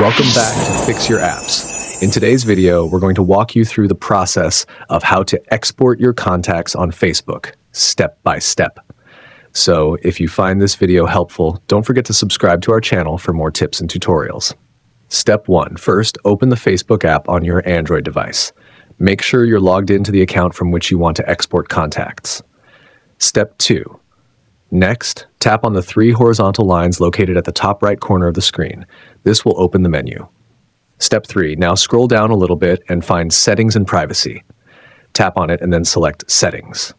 Welcome back to Fix Your Apps. In today's video, we're going to walk you through the process of how to export your contacts on Facebook, step by step. So if you find this video helpful, don't forget to subscribe to our channel for more tips and tutorials. Step 1. First, open the Facebook app on your Android device. Make sure you're logged into the account from which you want to export contacts. Step 2. Next, tap on the 3 horizontal lines located at the top right corner of the screen. This will open the menu. Step 3. Now scroll down a little bit and find Settings and Privacy. Tap on it and then select Settings.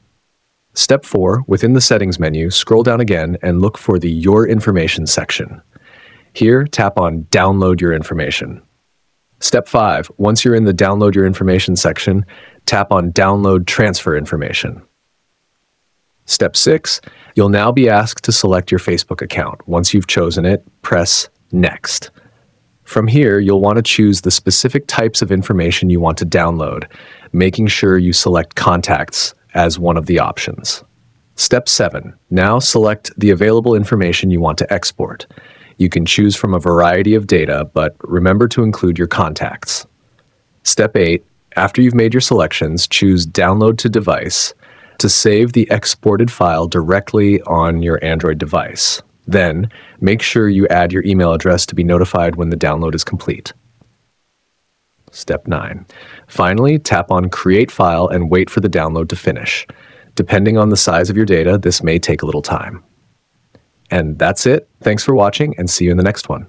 Step 4. Within the Settings menu, scroll down again and look for the Your Information section. Here, tap on Download Your Information. Step 5. Once you're in the Download Your Information section, tap on Download Transfer Information. Step 6, you'll now be asked to select your Facebook account. Once you've chosen it, press Next. From here, you'll want to choose the specific types of information you want to download, making sure you select Contacts as one of the options. Step 7, now select the available information you want to export. You can choose from a variety of data, but remember to include your contacts. Step 8, after you've made your selections, choose Download to Device to save the exported file directly on your Android device. Then, make sure you add your email address to be notified when the download is complete. Step 9. Finally, tap on Create File and wait for the download to finish. Depending on the size of your data, this may take a little time. And that's it. Thanks for watching, and see you in the next one.